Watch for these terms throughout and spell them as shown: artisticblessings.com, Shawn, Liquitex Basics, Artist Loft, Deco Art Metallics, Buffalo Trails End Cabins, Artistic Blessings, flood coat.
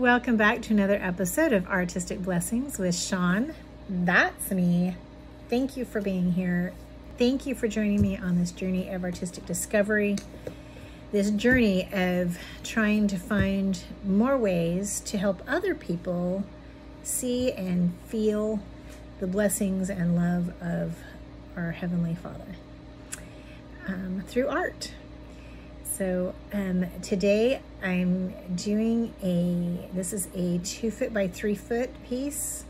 Welcome back to another episode of Artistic Blessings with Shawn. That's me. Thank you for being here. Thank you for joining me on this journey of artistic discovery, this journey of trying to find more ways to help other people see and feel the blessings and love of our Heavenly Father through art. So today I'm doing this is a 2-foot by 3-foot piece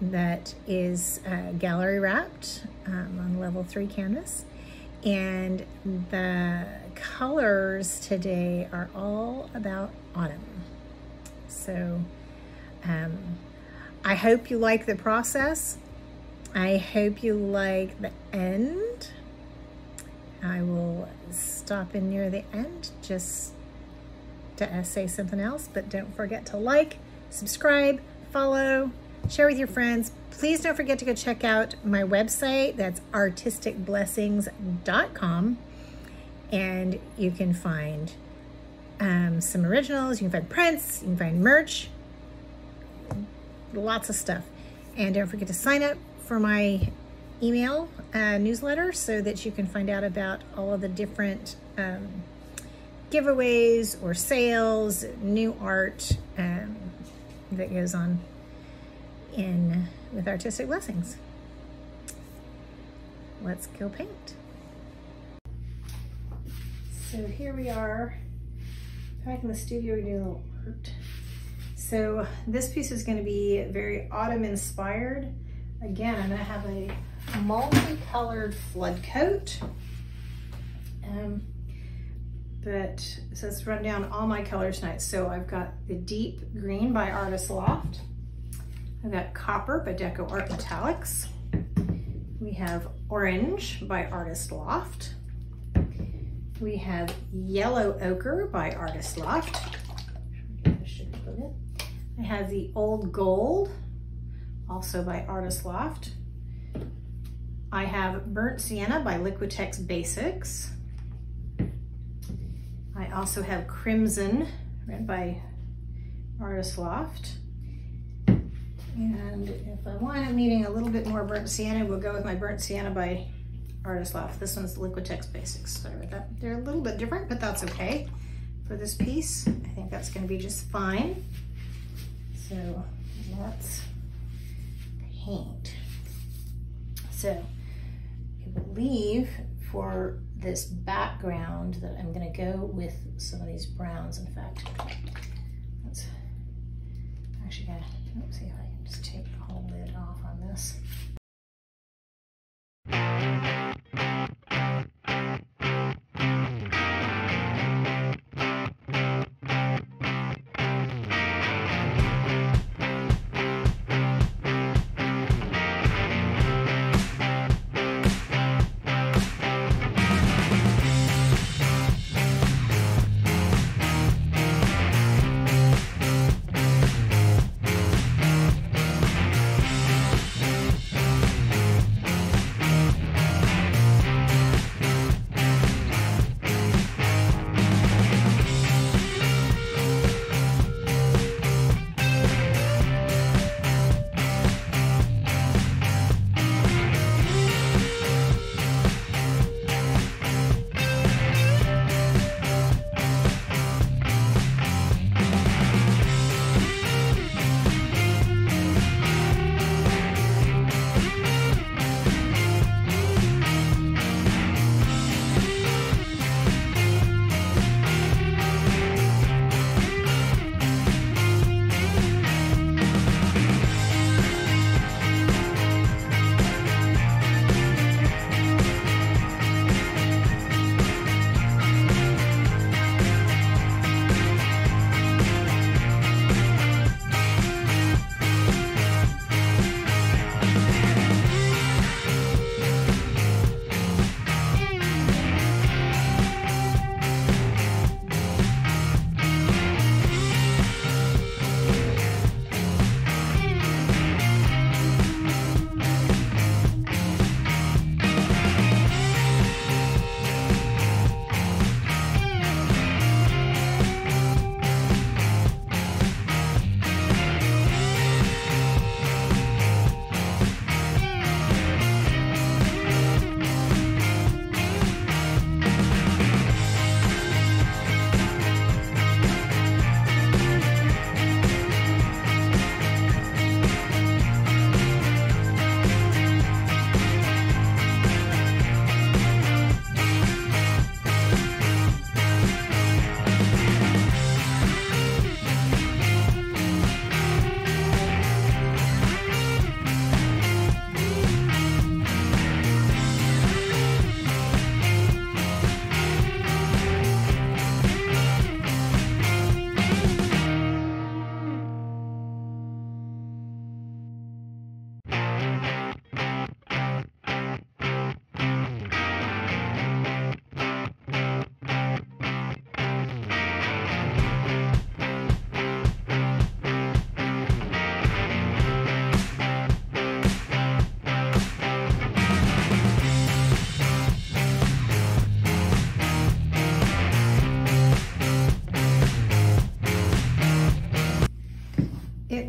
that is gallery wrapped on level 3 canvas. And the colors today are all about autumn. So I hope you like the process. I hope you like the end. I will stop in near the end just to say something else, but don't forget to like, subscribe, follow, share with your friends. Please don't forget to go check out my website. That's artisticblessings.com, and you can find some originals, you can find prints, you can find merch, lots of stuff. And don't forget to sign up for my email newsletter so that you can find out about all of the different giveaways or sales, new art that goes on with Artistic Blessings. Let's go paint. So here we are back in the studio. We do a little art. So this piece is going to be very autumn inspired. Again, I'm going to have a multicolored flood coat, but so let's run down all my colors tonight. So I've got the deep green by Artist Loft. I've got copper by Deco Art Metallics. We have orange by Artist Loft. We have yellow ochre by Artist Loft. I have the old gold, also by Artist Loft. I have Burnt Sienna by Liquitex Basics. I also have Crimson Red by Artist Loft. And if I want, I'm needing a little bit more Burnt Sienna, we'll go with my Burnt Sienna by Artist Loft. This one's Liquitex Basics. Sorry about that. They're a little bit different, but that's okay for this piece. I think that's gonna be just fine. So let's paint. So I believe for this background that I'm gonna go with some of these browns. In fact, let's actually see if I can just take the whole lid off on this.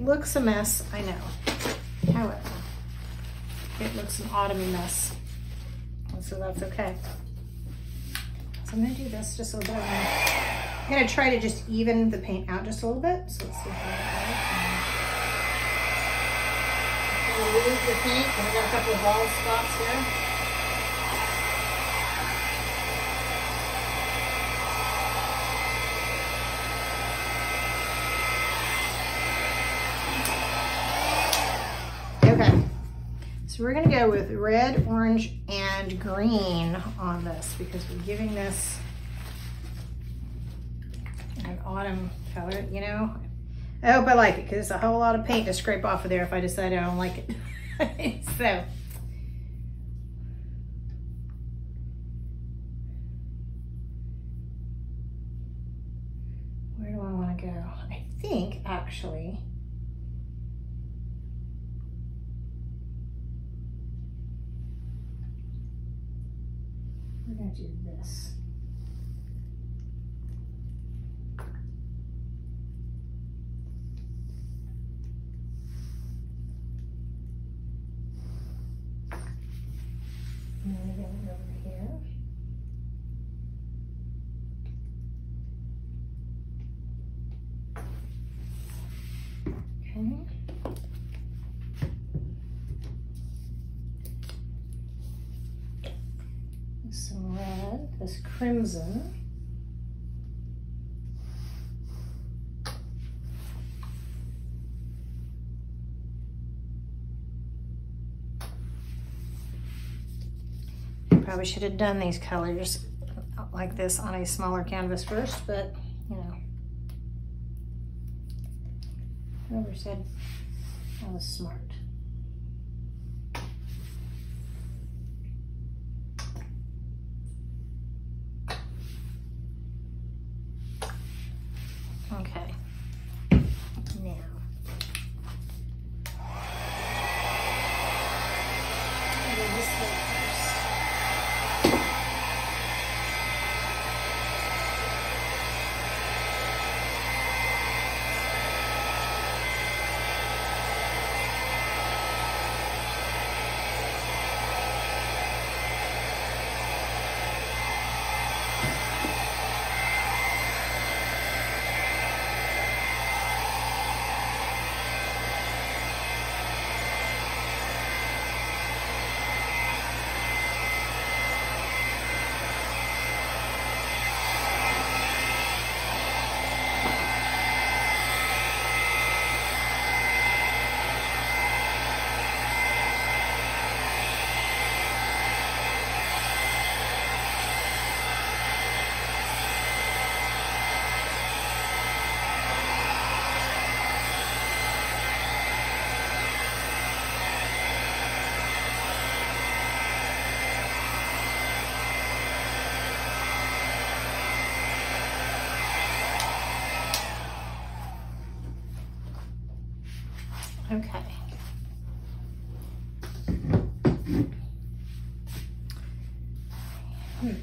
looks a mess, I know. However, it looks an autumny mess, so that's okay. So I'm gonna do this just a little bit. I'm gonna try to just even the paint out just a little bit. So let's see how that goes. I'm gonna lose the paint, and I got a couple of bald spots here. So we're gonna go with red, orange, and green on this because we're giving this an autumn color, you know? I hope I like it because it's a whole lot of paint to scrape off of there if I decide I don't like it. So. Where do I wanna go? I think actually, we're gonna do this. And then we're gonna go over here. Okay. Some red, this crimson. Probably should have done these colors like this on a smaller canvas first, but you know, whoever said I was smart. Okay, now, okay.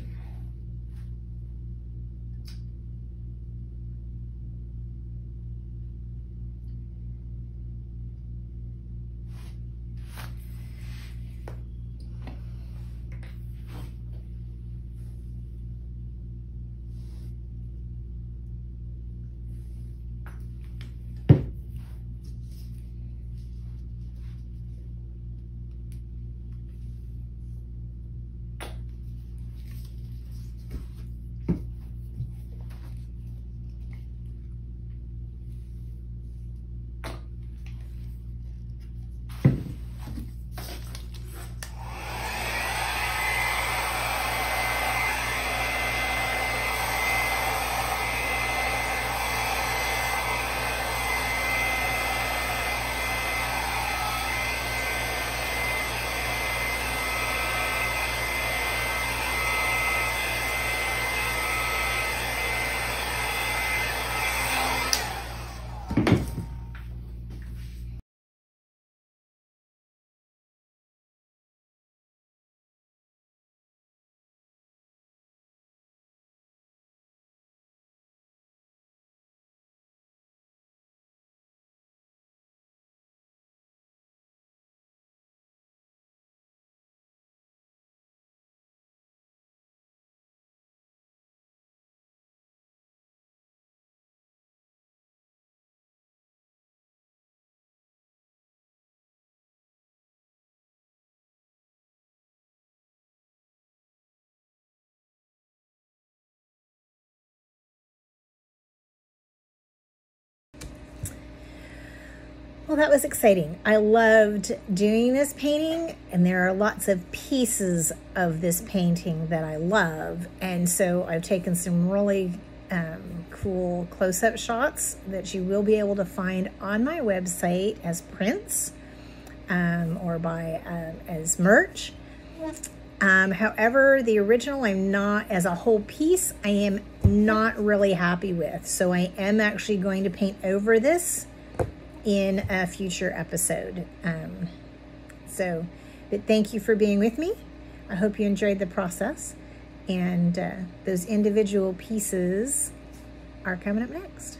well, that was exciting. I loved doing this painting, and there are lots of pieces of this painting that I love. And so I've taken some really cool close-up shots that you will be able to find on my website as prints or by as merch. However, the original I'm not, as a whole piece, I am not really happy with. So I am actually going to paint over this in a future episode. But thank you for being with me. I hope you enjoyed the process. And those individual pieces are coming up next.